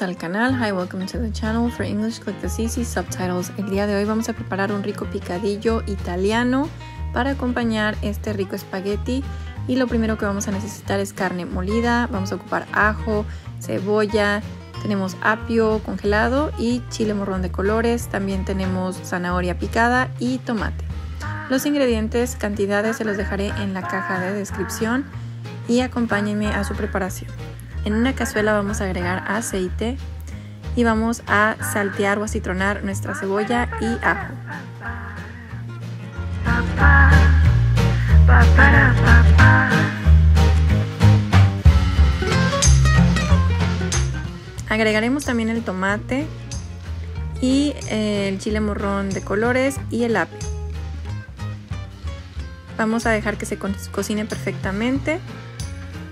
bienvenidos al canal. Hi, welcome to the channel. For English, click the CC subtitles. El día de hoy vamos a preparar un rico picadillo italiano para acompañar este rico espagueti. Y lo primero que vamos a necesitar es carne molida. Vamos a ocupar ajo, cebolla, tenemos apio congelado y chile morrón de colores. También tenemos zanahoria picada y tomate. Los ingredientes, cantidades, se los dejaré en la caja de descripción y acompáñenme a su preparación. En una cazuela vamos a agregar aceite y vamos a saltear o acitronar nuestra cebolla y ajo. Agregaremos también el tomate y el chile morrón de colores y el apio. Vamos a dejar que se cocine perfectamente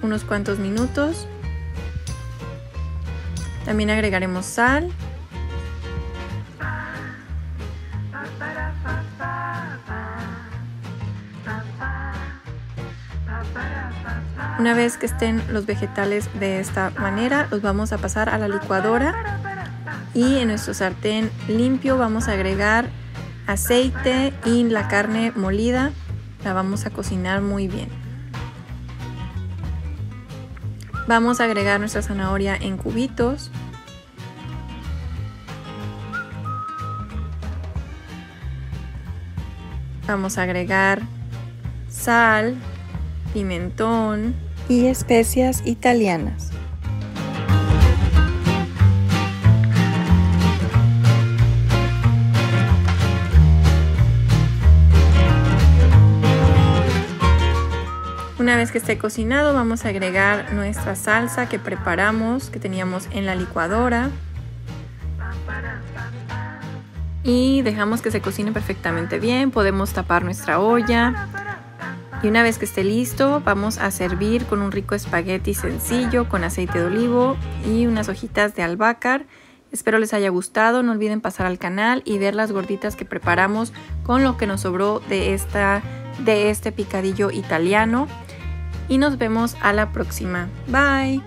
unos cuantos minutos. También agregaremos sal. Una vez que estén los vegetales de esta manera, los vamos a pasar a la licuadora y en nuestro sartén limpio vamos a agregar aceite y la carne molida. La vamos a cocinar muy bien. Vamos a agregar nuestra zanahoria en cubitos. Vamos a agregar sal, pimentón y especias italianas. Una vez que esté cocinado, vamos a agregar nuestra salsa que preparamos, que teníamos en la licuadora. Y dejamos que se cocine perfectamente bien. Podemos tapar nuestra olla. Y una vez que esté listo, vamos a servir con un rico espagueti sencillo con aceite de olivo y unas hojitas de albahaca. Espero les haya gustado. No olviden pasar al canal y ver las gorditas que preparamos con lo que nos sobró de este picadillo italiano. Y nos vemos a la próxima. Bye.